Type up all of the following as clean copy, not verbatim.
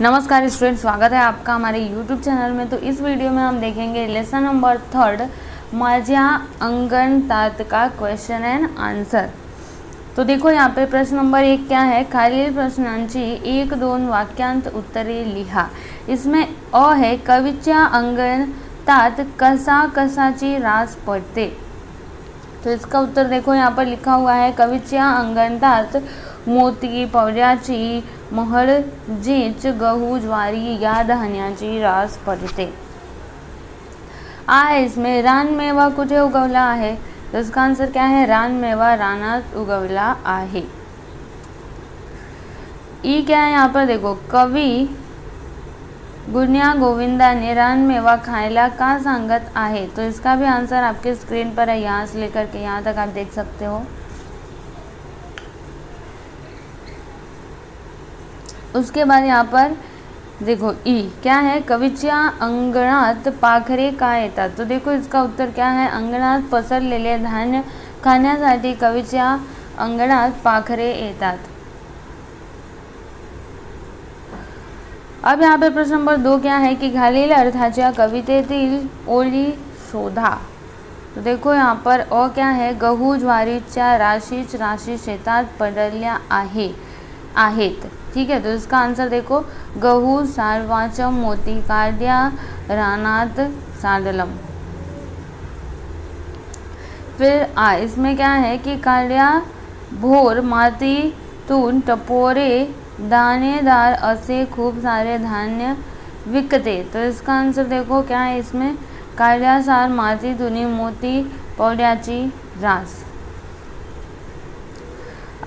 नमस्कार स्टूडेंट, स्वागत है आपका हमारे यूट्यूब चैनल में। तो इस वीडियो में हम देखेंगे लेसन नंबर 3 मज्या अंगनत का क्वेश्चन एंड आंसर। तो देखो यहाँ पे प्रश्न नंबर 1 क्या है, खालील प्रश्नांची 1-2 वाक्यांत उत्तरे लिहा। इसमें अ है कवीच्या अंगणात कसा कसाची रास पडते। तो इसका उत्तर देखो यहाँ पर लिखा हुआ है, कवीच्या अंगणात मोती, पवऱ्याची, महळ, जीच, गहू, ज्वारी या धान्याची रास पडते। आ है इसमें रानमेवा कुठे उगवला आहे। तो इसका आंसर क्या है, रानमेवा रानात उगवला आहे। ई क्या है यहाँ पर देखो, कवी गुनिया गोविंदा ने रानमेवा खायला का सांगत आहे। तो इसका भी आंसर आपके स्क्रीन पर है, यहाँ से लेकर के यहाँ तक आप देख सकते हो। उसके बाद यहाँ पर देखो ई क्या है, कवीच्या अंगणात पाखरे का येतात। तो देखो इसका उत्तर क्या है, अंगणात पसरलेले धान्य खाण्यासाठी कवीच्या अंगणात पाखरे येतात। अब यहाँ पे प्रश्न नंबर 2 क्या है कि खालील अर्थाच्या कवितेतील ओळी शोधा। तो देखो यहाँ पर अ क्या है, गहू ज्वारीच्या राशीच राशी शेतात पडल्या आहेत। ठीक है, तो इसका आंसर देखो, गहू सारवाचम मोती काढ्या रानात सांडलम। फिर आ इसमें क्या है कि काढ्या भोर मातीतून टपोरे दानेदार असे खूब सारे धान्य विकते। तो इसका आंसर देखो क्या है, इसमें काढ्या सार मातीतून मोती पवड्याची रास।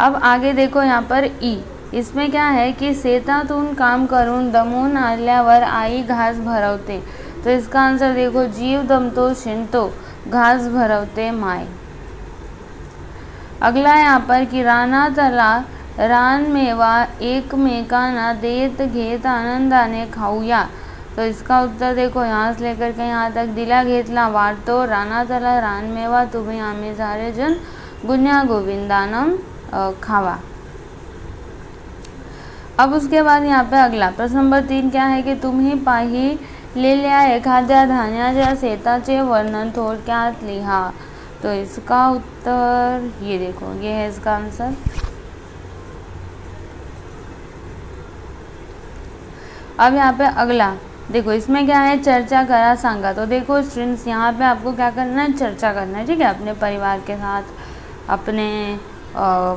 अब आगे देखो यहाँ पर ई इसमें क्या है कि शेतातून काम करून दमून आल्यावर आई घास भरवते। तो इसका आंसर देखो, जीव दमतो शिणतो घास भरवते माय। अगला यहाँ पर कि रानातला रानमेवा एकमेकांना देत घेत आनंदाने खाऊया। तो इसका उत्तर देखो, यहाँ से लेकर के यहाँ तक, दिला घेतला वाटतो रानातला रानमेवा तुम्ही आम्ही सारे जण गुन्या गोविंदानम खावा। अब उसके बाद यहाँ पे अगला प्रश्न नंबर 3 क्या है कि तुम्ही पाहिलेल्या एखाद्या धान्याच्या शेताचे वर्णन थोडक्यात लिहा। तो इसका उत्तर ये देखो, ये है इसका आंसर। अब यहाँ पे अगला देखो, इसमें क्या है, चर्चा करा सांगा। तो देखो स्टूडेंट्स, यहाँ पे आपको क्या करना है, चर्चा करना है। ठीक है, अपने परिवार के साथ, अपने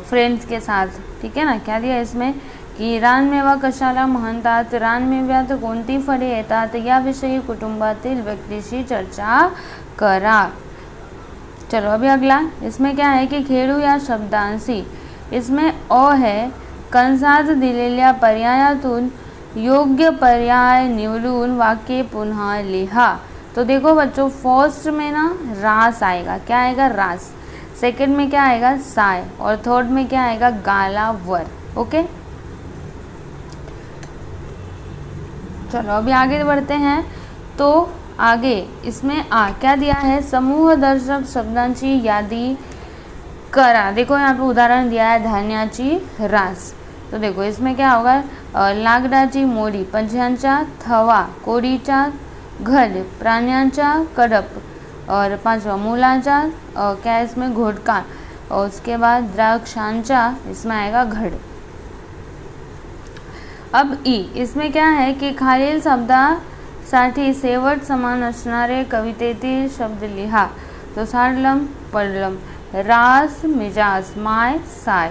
फ्रेंड्स के साथ। ठीक है ना, क्या दिया इसमें की रानमेवा कशाला म्हणतात, रानमेव्यात कोणती फळे येतात याविषयी कुटुंबातील व्यक्तीशी चर्चा करा। चलो अभी अगला इसमें क्या है कि खेळू या शब्दांशी। इसमें अ है कंसात दिलेल्या पर्यायातून योग्य पर्याय निवडून वाक्य पुनः लिहा। तो देखो बच्चों, फर्स्ट में ना रास आएगा, क्या आएगा, रास। सेकंड में क्या आएगा, साय। और थर्ड में क्या आएगा, गालावर। ओके, चलो अभी आगे बढ़ते हैं। तो आगे इसमें आ क्या दिया है, समूह दर्शक शब्दांची यादी करा। देखो यहाँ पे उदाहरण दिया है, धान्याची रास। तो देखो इसमें क्या होगा, लाकडाची मोरी, पंज्यांचा थवा, कोडीचा घड, प्राण्यांचा कडप, और 5वां मुलांचा क्या है इसमें, घोटका। और उसके बाद द्राक्षांचा इसमें आएगा घड। अब ई इसमें क्या है कि खालील शब्दासाठी शेवट समान असणारे कवितेतील शब्द लिहा। तो सांडलम, पडलम, रास, मिजाज, माय, साय।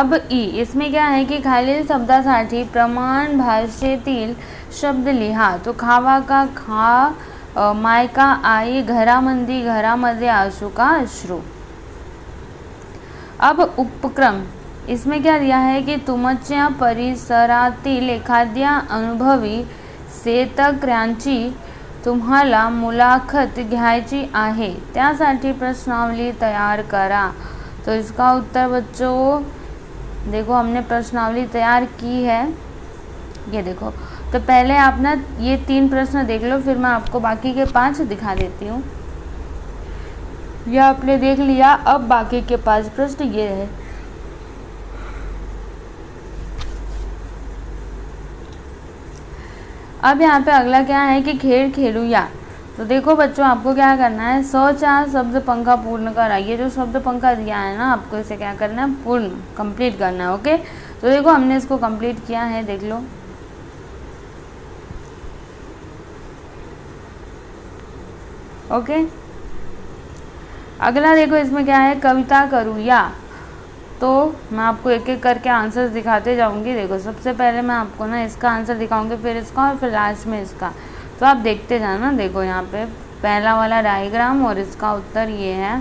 अब ई इसमें क्या है कि खालील शब्दासाठी प्रमाण भाषेतील शब्द लिहा। तो खावा का खा, माय का आई, घरामंदी घरामध्ये, आशू का अश्रू। अब उपक्रम इसमें क्या दिया है कि तुमच्या परिसरातील एखाद्या अनुभवी शेतकऱ्यांची तुम्हाला मुलाखत घ्यायची आहे, त्यासाठी प्रश्नावली तैयार करा। तो इसका उत्तर बच्चों देखो, हमने प्रश्नावली तैयार की है, ये देखो। तो पहले आप ना ये 3 प्रश्न देख लो, फिर मैं आपको बाकी के 5 दिखा देती हूँ। यह आपने देख लिया, अब बाकी के 5 प्रश्न ये है। अब यहाँ पे अगला क्या है कि खेल खेलूँ या। तो देखो बच्चों, आपको क्या करना है, सौचार शब्द पंखा पूर्ण करा। ये जो शब्द पंखा दिया है ना, आपको इसे क्या करना है, पूर्ण कंप्लीट करना है। ओके, तो देखो हमने इसको कंप्लीट किया है, देख लो। ओके अगला देखो इसमें क्या है, कविता करूँ या। तो मैं आपको एक एक करके आंसर्स दिखाते जाऊंगी। देखो सबसे पहले मैं आपको ना इसका आंसर दिखाऊंगी, फिर इसका, और फिर लास्ट में इसका। तो आप देखते जाना। देखो यहाँ पे पहला वाला डायग्राम और इसका उत्तर ये है।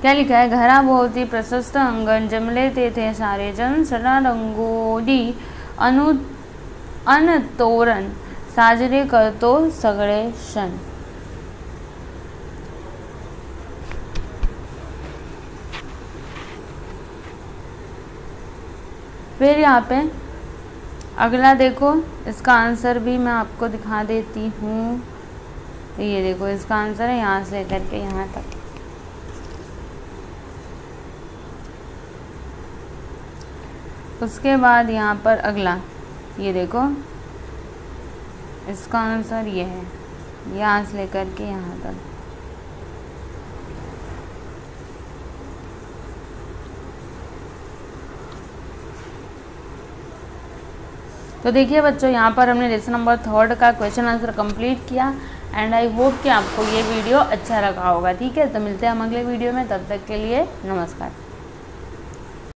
क्या लिखा है, घरा बहुत ही प्रशस्त अंगन, जमले थे सारे जन, सरा रंगोली अन तोरण, साजरे करतो सगळे क्षण। फिर यहाँ पे अगला देखो, इसका आंसर भी मैं आपको दिखा देती हूँ। ये देखो इसका आंसर है, यहाँ से लेकर के यहाँ तक। उसके बाद यहाँ पर अगला, ये देखो इसका आंसर ये है, यहाँ से लेकर के यहाँ तक। तो देखिए बच्चों, यहाँ पर हमने लेसन नंबर 3 का क्वेश्चन आंसर कंप्लीट किया। एंड आई होप कि आपको ये वीडियो अच्छा लगा होगा। ठीक है, तो मिलते हैं हम अगले वीडियो में, तब तक के लिए नमस्कार।